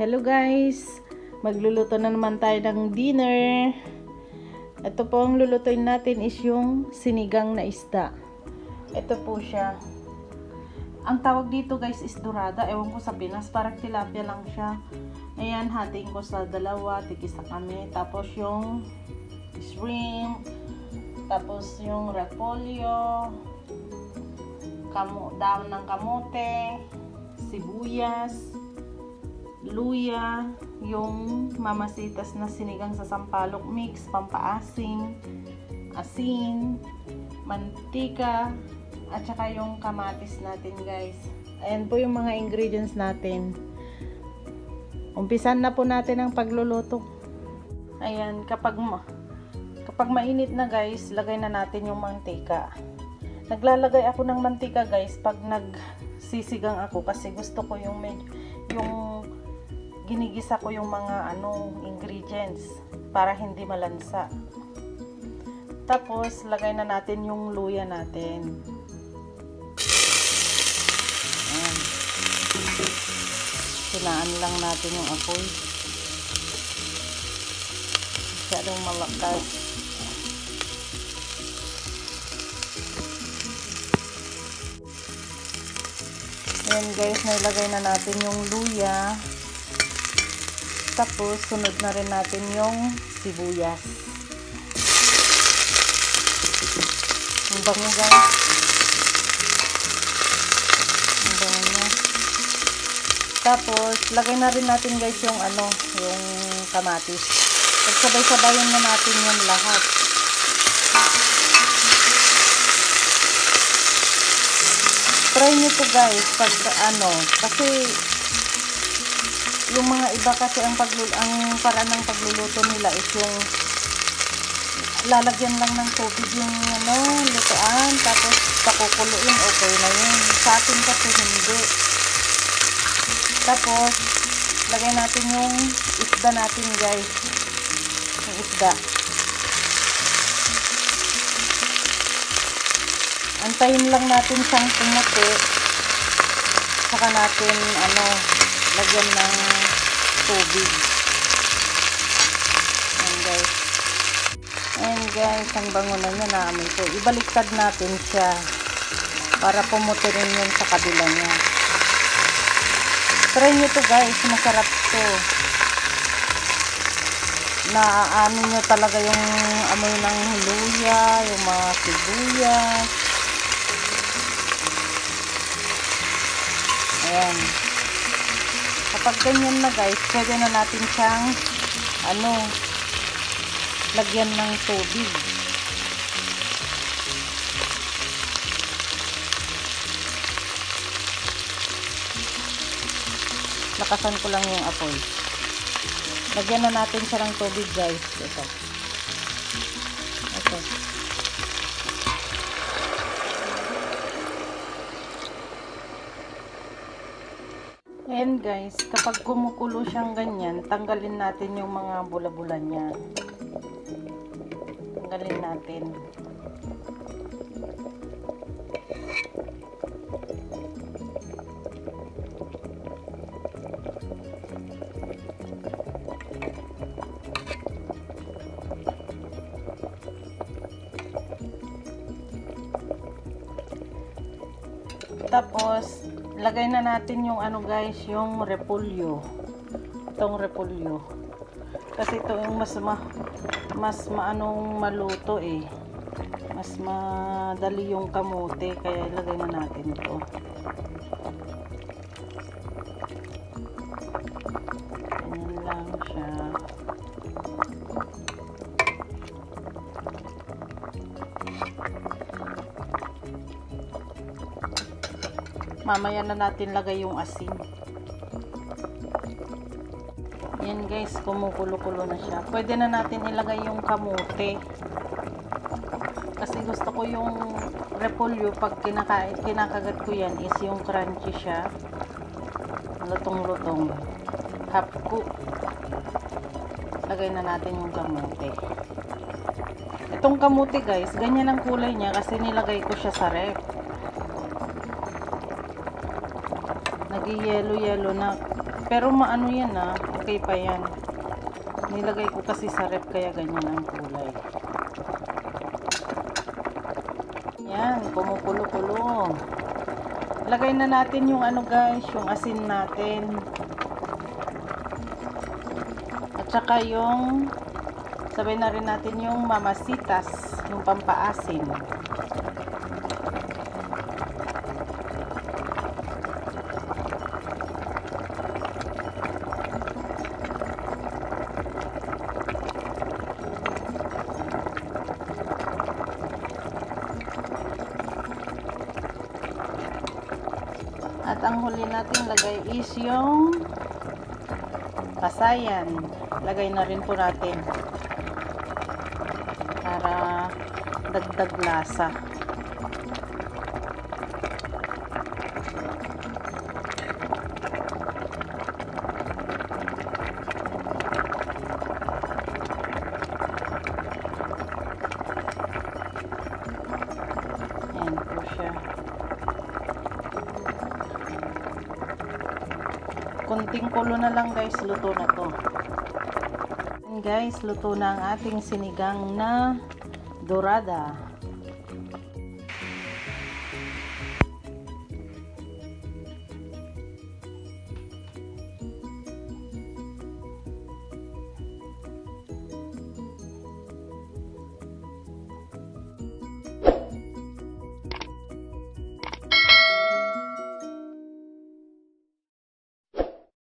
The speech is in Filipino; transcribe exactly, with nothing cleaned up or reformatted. Hello guys! Magluluto na naman tayo ng dinner. Ito po ang lulutuin natin is yung sinigang na isda. Ito po siya. Ang tawag dito guys is dorada. Ewan ko sa Pinas, parang tilapia lang siya. Ayan, hatiin ko sa dalawa. Tikis na kami. Tapos yung shrimp. Tapos yung repolyo. Kamu daon ng kamote. Sibuyas. Luya, yung Mama Sita's na sinigang sa sampalok mix, pampaasim, asin, mantika, at saka yung kamatis natin guys. Ayan po yung mga ingredients natin. Umpisan na po natin ang pagluluto. Ayan, kapag, kapag mainit na guys, lagay na natin yung mantika. Naglalagay ako ng mantika guys pag nagsisigang ako kasi gusto ko yung medyo, yung ginigisa ko yung mga ano ingredients para hindi malansa. Tapos lagay na natin yung luya natin. Ayan. Sinaan lang natin yung apoy. Masyadong malakas. Ayan guys, nailagay na natin yung luya. Tapos, sunod na rin natin yung sibuyas. Ang bango guys. Ang bango niya. Tapos, lagay na rin natin guys yung ano, yung kamatis. Pagsabay-sabayan na natin yung lahat. Try nyo to guys pag ano, kasi yung mga iba kasi ang, ang paraan ng pagluluto nila is yung lalagyan lang ng tubig yung ano, lutuan, tapos pakukuluin, okay na yun. Sa atin kasi hindi. Tapos, lagay natin yung isda natin guys. Yung isda. Antayin lang natin siyang tumuti. Saka natin ano, lagyan ng tubig. Ayan guys. Ayan guys, ang bango na niya namin. So, ibaliktad natin siya para pumuti rin yun sa kabila niya. Try nyo to guys, masarap to. Naaamin nyo talaga yung amoy ng luya, yung mga sibuyas. Ayan. Kapag ganyan na guys, pwede na natin siyang ano, lagyan ng tubig. Lakasan ko lang yung apoy. Lagyan na natin siya ng tubig guys. Ito. Ito. And guys, kapag kumukulo siyang ganyan, tanggalin natin yung mga bula-bula niya. Tanggalin natin. Tapos, lagay na natin yung ano guys, yung repolyo. Itong repolyo. Kasi ito yung mas ma, mas maanong maluto eh. Mas madali yung kamote, kaya ilagay na natin ito. Ganyan lang siya. Mamaya na natin lagay yung asin. Yan guys, kumukulo-kulo na siya. Pwede na natin ilagay yung kamote. Kasi gusto ko yung repolyo pag kinakain, kinakagat ko yan is yung crunchy siya. Lutong-lutong. Half cook. Lagay na natin yung kamote. Itong kamote guys, ganyan ang kulay niya kasi nilagay ko siya sa ref. Nag-yellow-yellow na Pero maano yan ah. Okay pa yan. Nilagay ko kasi sa ref kaya ganyan ang kulay. Yan. Kumukulo-kulo. Lagay na natin yung ano guys. Yung asin natin. At saka yung sabay na rin natin yung Mama Sita's. Yung pampaasin. At ang huli natin lagay is yung pasayan. Lagay na rin po natin para dagdag lasa. Ayan po siya. Kunting kulo na lang guys, luto na to. And guys, luto na ang ating sinigang na dorada.